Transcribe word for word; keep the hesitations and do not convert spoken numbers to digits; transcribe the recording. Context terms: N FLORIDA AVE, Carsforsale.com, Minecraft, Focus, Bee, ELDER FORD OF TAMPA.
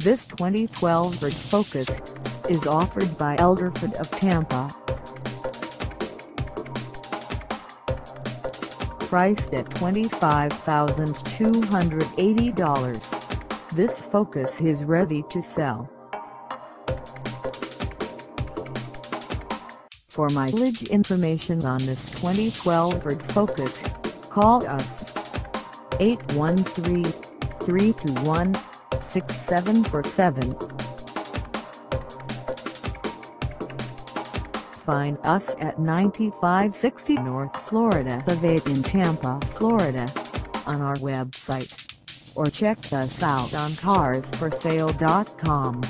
This twenty twelve Ford Focus is offered by Elder Ford of Tampa. Priced at twenty-five thousand two hundred eighty dollars, this Focus is ready to sell. For mileage information on this twenty twelve Ford Focus, call us eight one three, three two one, six seven four seven. Find us at ninety-five sixty North Florida Avenue in Tampa, Florida, on our website, or check us out on cars for sale dot com.